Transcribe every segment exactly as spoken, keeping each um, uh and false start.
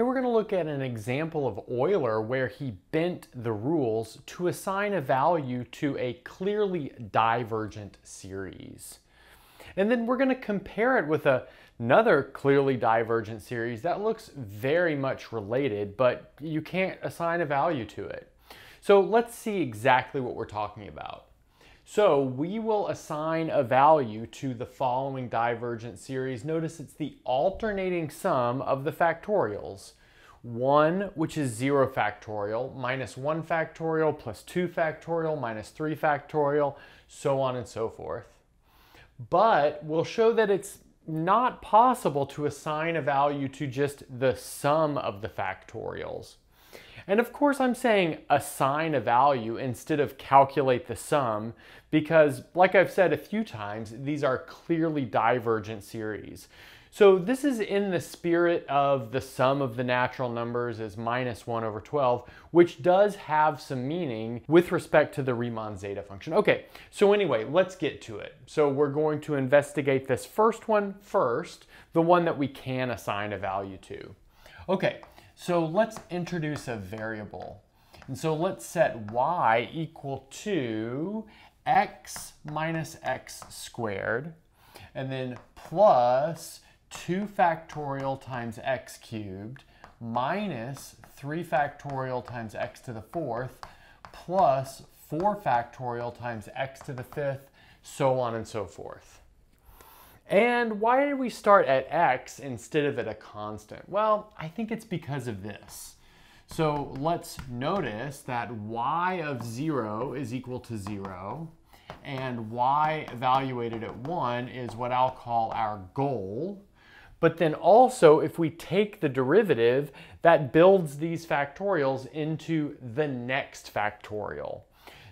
Here we're going to look at an example of Euler where he bent the rules to assign a value to a clearly divergent series. And then we're going to compare it with a, another clearly divergent series that looks very much related, but you can't assign a value to it. So let's see exactly what we're talking about. So we will assign a value to the following divergent series. Notice it's the alternating sum of the factorials. one, which is zero factorial, minus one factorial, plus two factorial, minus three factorial, so on and so forth. But we'll show that it's not possible to assign a value to just the sum of the factorials. And of course I'm saying assign a value instead of calculate the sum because, like I've said a few times, these are clearly divergent series. So this is in the spirit of the sum of the natural numbers is minus one over twelve, which does have some meaning with respect to the Riemann zeta function. Okay, so anyway, let's get to it. So we're going to investigate this first one first, the one that we can assign a value to. Okay. So let's introduce a variable. And so let's set y equal to x minus x squared, and then plus two factorial times x cubed, minus three factorial times x to the fourth, plus four factorial times x to the fifth, so on and so forth. And why did we start at x instead of at a constant? Well, I think it's because of this. So let's notice that y of zero is equal to zero, and y evaluated at one is what I'll call our goal. But then also, if we take the derivative, that builds these factorials into the next factorial.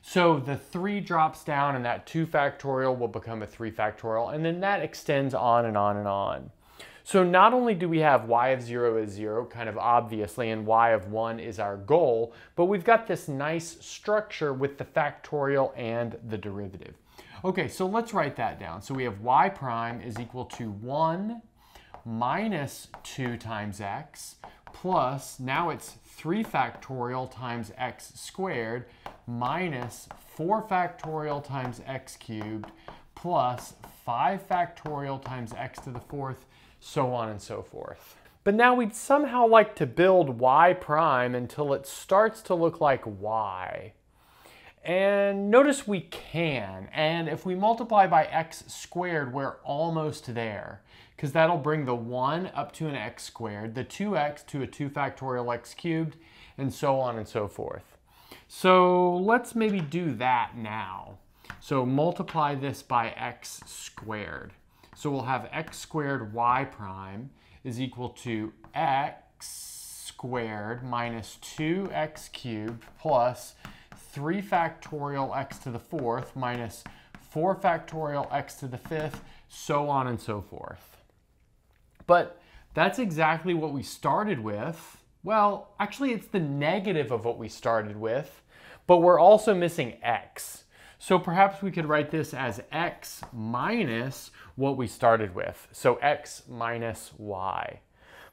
So the three drops down and that two factorial will become a three factorial, and then that extends on and on and on. So not only do we have y of zero is zero, kind of obviously, and y of one is our goal, but we've got this nice structure with the factorial and the derivative. Okay, so let's write that down. So we have y prime is equal to one minus two times x, plus, now it's three factorial times x squared, minus four factorial times x cubed, plus five factorial times x to the fourth, so on and so forth. But now we'd somehow like to build y prime until it starts to look like y. And notice we can, and if we multiply by x squared, we're almost there, because that'll bring the one up to an x squared, the two x to a two factorial x cubed, and so on and so forth. So let's maybe do that now. So multiply this by x squared. So we'll have x squared y prime is equal to x squared minus two x cubed plus three factorial x to the fourth minus four factorial x to the fifth, so on and so forth. But that's exactly what we started with. Well, actually it's the negative of what we started with, but we're also missing x. So perhaps we could write this as x minus what we started with. So x minus y.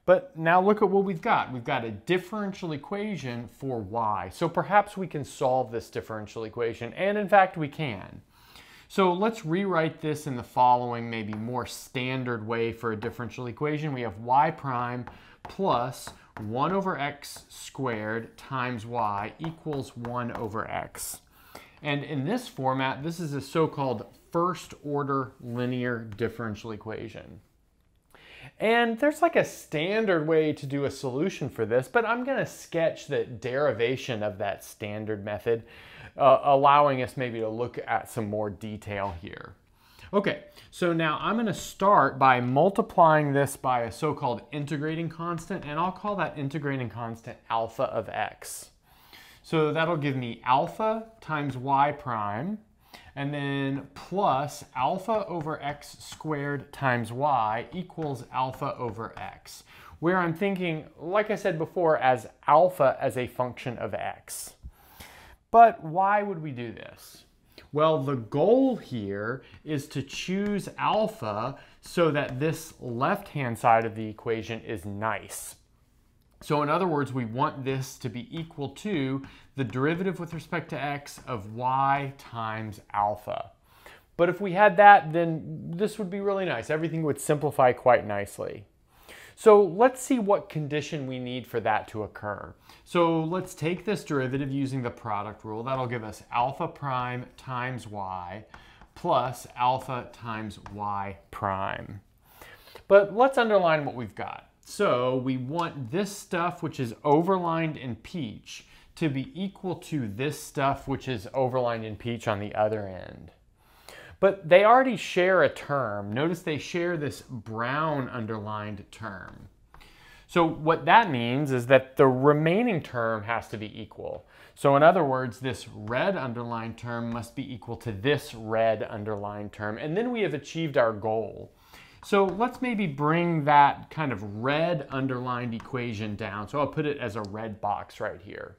But now look at what we've got. We've got a differential equation for y. So perhaps we can solve this differential equation, and in fact we can. So let's rewrite this in the following, maybe more standard way for a differential equation. We have y prime plus one over x squared times y equals one over x. And in this format, this is a so-called first-order linear differential equation. And there's like a standard way to do a solution for this, but I'm going to sketch the derivation of that standard method, uh, allowing us maybe to look at some more detail here. Okay, so now I'm going to start by multiplying this by a so-called integrating constant, and I'll call that integrating constant alpha of x. So that'll give me alpha times y prime, and then plus alpha over x squared times y equals alpha over x, where I'm thinking, like I said before, as alpha as a function of x. But why would we do this? Well, the goal here is to choose alpha so that this left-hand side of the equation is nice. So in other words, we want this to be equal to the derivative with respect to x of y times alpha. But if we had that, then this would be really nice. Everything would simplify quite nicely. So let's see what condition we need for that to occur. So let's take this derivative using the product rule. That'll give us alpha prime times y plus alpha times y prime. But let's underline what we've got. So we want this stuff, which is overlined in peach, to be equal to this stuff, which is overlined in peach on the other end. But they already share a term. Notice they share this brown underlined term. So what that means is that the remaining term has to be equal. So in other words, this red underlined term must be equal to this red underlined term, and then we have achieved our goal. So let's maybe bring that kind of red underlined equation down. So I'll put it as a red box right here.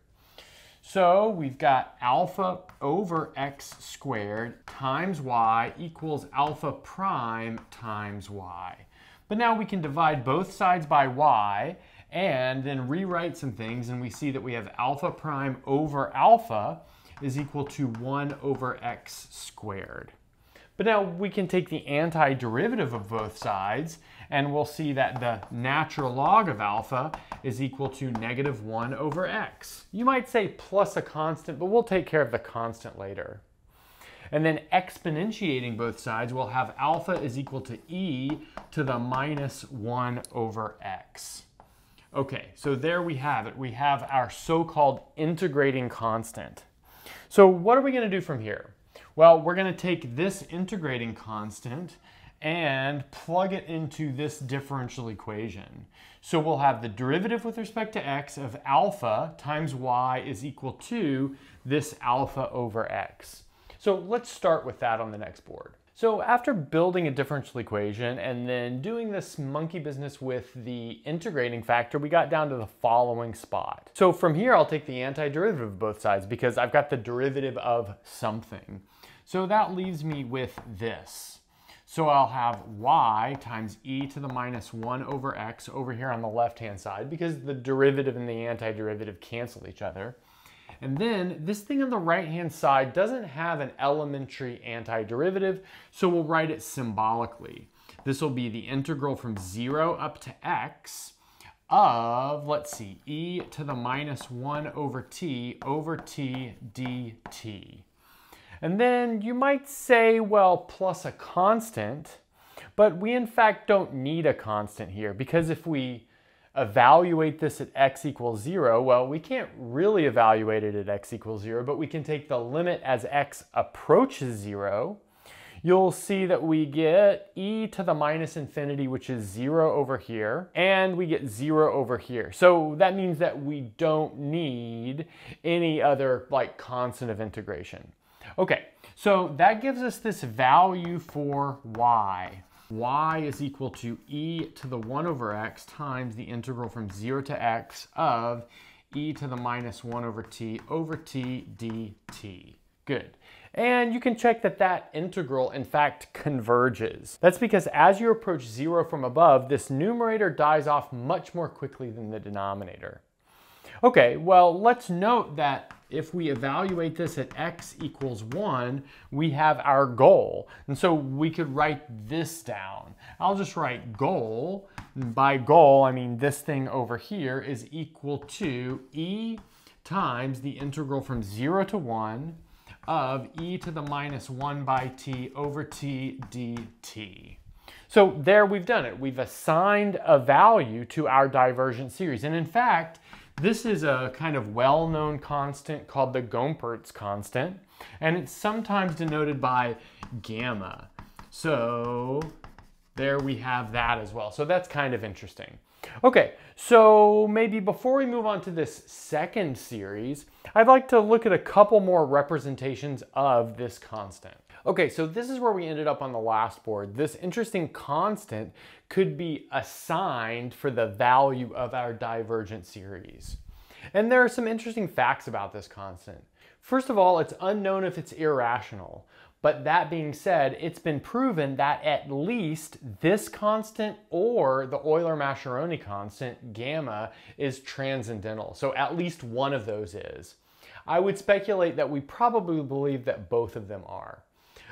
So we've got alpha over x squared times y equals alpha prime times y. But now we can divide both sides by y and then rewrite some things, and we see that we have alpha prime over alpha is equal to one over x squared. But now we can take the antiderivative of both sides, and we'll see that the natural log of alpha is equal to negative one over x. You might say plus a constant, but we'll take care of the constant later. And then exponentiating both sides, we'll have alpha is equal to e to the minus one over x. Okay, so there we have it. We have our so-called integrating constant. So what are we going to do from here? Well, we're going to take this integrating constant and plug it into this differential equation. So we'll have the derivative with respect to x of alpha times y is equal to this alpha over x. So let's start with that on the next board. So after building a differential equation and then doing this monkey business with the integrating factor, we got down to the following spot. So from here, I'll take the antiderivative of both sides because I've got the derivative of something. So that leaves me with this. So I'll have y times e to the minus one over x over here on the left-hand side because the derivative and the antiderivative cancel each other. And then this thing on the right-hand side doesn't have an elementary antiderivative, so we'll write it symbolically. This will be the integral from zero up to x of, let's see, e to the minus one over t over t dt. And then you might say, well, plus a constant, but we in fact don't need a constant here because if we evaluate this at x equals zero, well, we can't really evaluate it at x equals zero, but we can take the limit as x approaches zero. You'll see that we get e to the minus infinity, which is zero over here, and we get zero over here. So that means that we don't need any other like constant of integration. Okay, so that gives us this value for y. y is equal to e to the one over x times the integral from zero to x of e to the minus one over t over t dt. Good. And you can check that that integral, in fact, converges. That's because as you approach zero from above, this numerator dies off much more quickly than the denominator. Okay, well, let's note that if we evaluate this at x equals one, we have our goal. And so we could write this down. I'll just write goal. By goal, I mean this thing over here is equal to e times the integral from zero to one of e to the minus one by t over t dt. So there we've done it. We've assigned a value to our divergent series. And in fact, this is a kind of well-known constant called the Gompertz constant, and it's sometimes denoted by gamma. So there we have that as well. So that's kind of interesting. Okay, so maybe before we move on to this second series, I'd like to look at a couple more representations of this constant. Okay, so this is where we ended up on the last board. This interesting constant could be assigned for the value of our divergent series. And there are some interesting facts about this constant. First of all, it's unknown if it's irrational, But that being said, it's been proven that at least this constant or the Euler-Mascheroni constant, gamma, is transcendental. So at least one of those is. I would speculate that we probably believe that both of them are.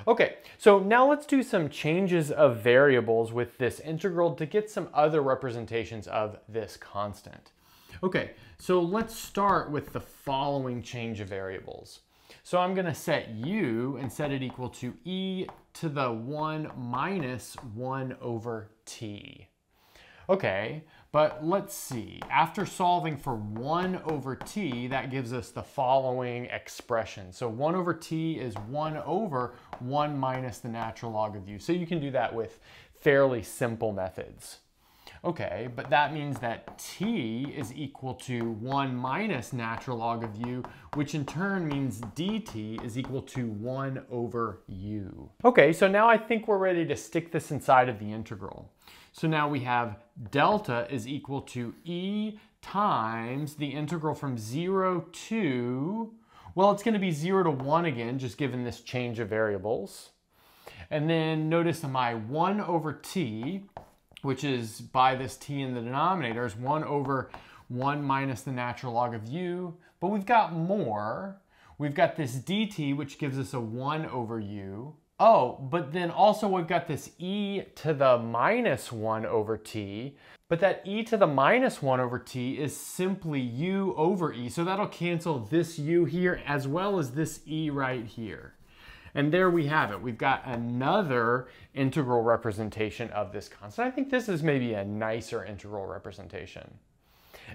Okay, so now let's do some changes of variables with this integral to get some other representations of this constant. Okay, so let's start with the following change of variables. So I'm going to set u and set it equal to e to the one minus one over t. Okay, but let's see. After solving for one over t, that gives us the following expression. So one over t is one over one minus the natural log of u. So you can do that with fairly simple methods. Okay, but that means that t is equal to one minus natural log of u, which in turn means dt is equal to one over u. Okay, so now I think we're ready to stick this inside of the integral. So now we have delta is equal to e times the integral from zero to, well, it's going to be zero to one again, just given this change of variables. And then notice my one over t, which is by this t in the denominator, is one over one minus the natural log of u. But we've got more. We've got this dt, which gives us a one over u. Oh, but then also we've got this e to the minus one over t. But that e to the minus one over t is simply u over e. So that'll cancel this u here as well as this e right here. And there we have it. We've got another integral representation of this constant. I think this is maybe a nicer integral representation.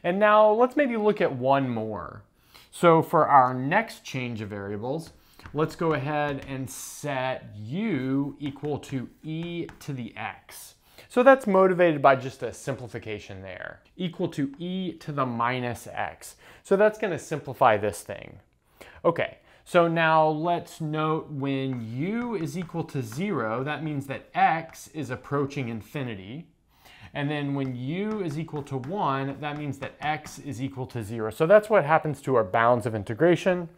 And now let's maybe look at one more. So for our next change of variables, let's go ahead and set u equal to e to the x. So that's motivated by just a simplification there. Equal to e to the minus x. So that's going to simplify this thing. Okay. So now let's note when u is equal to zero, that means that x is approaching infinity. And then when u is equal to one, that means that x is equal to zero. So that's what happens to our bounds of integration.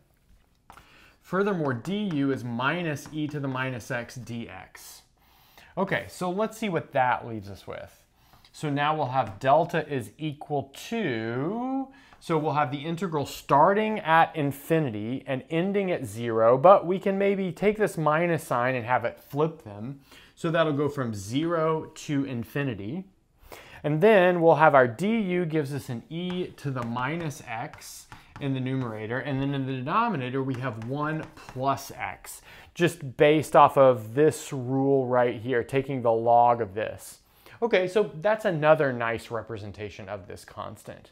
Furthermore, du is minus e to the minus x dx. Okay, so let's see what that leaves us with. So now we'll have delta is equal to, so we'll have the integral starting at infinity and ending at zero, but we can maybe take this minus sign and have it flip them. So that'll go from zero to infinity. And then we'll have our du gives us an e to the minus x in the numerator. And then in the denominator, we have one plus x, just based off of this rule right here, taking the log of this. Okay, so that's another nice representation of this constant.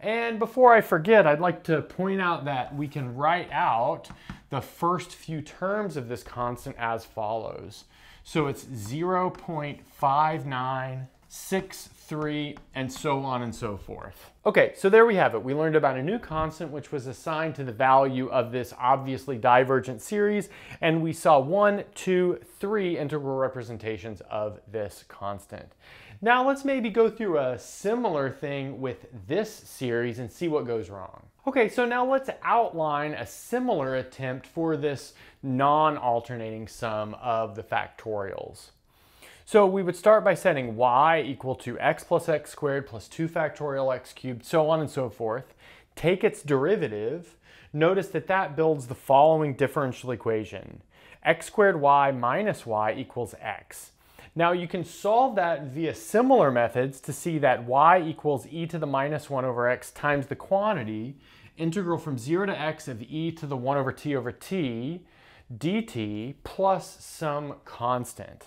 And before I forget, I'd like to point out that we can write out the first few terms of this constant as follows. So it's zero point five nine six three and so on and so forth. Okay, so there we have it. We learned about a new constant which was assigned to the value of this obviously divergent series, and we saw one, two, three integral representations of this constant. Now let's maybe go through a similar thing with this series and see what goes wrong. Okay, so now let's outline a similar attempt for this non-alternating sum of the factorials. So we would start by setting y equal to x plus x squared plus two factorial x cubed, so on and so forth. Take its derivative. Notice that that builds the following differential equation. X squared y minus y equals x. Now you can solve that via similar methods to see that y equals e to the minus one over x times the quantity integral from zero to x of e to the one over t over t dt plus some constant.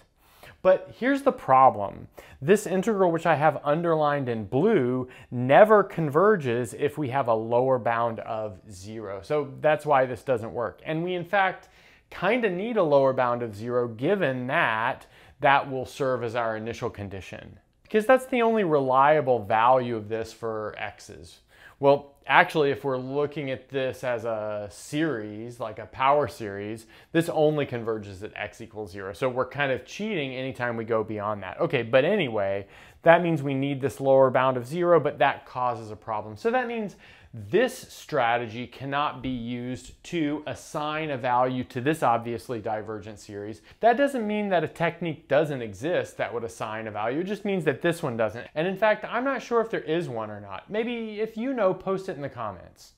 But here's the problem. This integral, which I have underlined in blue, never converges if we have a lower bound of zero. So that's why this doesn't work. And we, in fact, kind of need a lower bound of zero, given that that will serve as our initial condition. Because that's the only reliable value of this for x's. Well, actually, if we're looking at this as a series, like a power series, this only converges at x equals zero. So we're kind of cheating anytime we go beyond that. Okay, but anyway, That means we need this lower bound of zero, but that causes a problem. So that means this strategy cannot be used to assign a value to this obviously divergent series. That doesn't mean that a technique doesn't exist that would assign a value. It just means that this one doesn't. And in fact, I'm not sure if there is one or not. Maybe if you know, post it in the comments.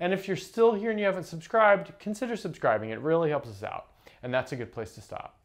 And if you're still here and you haven't subscribed, consider subscribing. It really helps us out. And that's a good place to stop.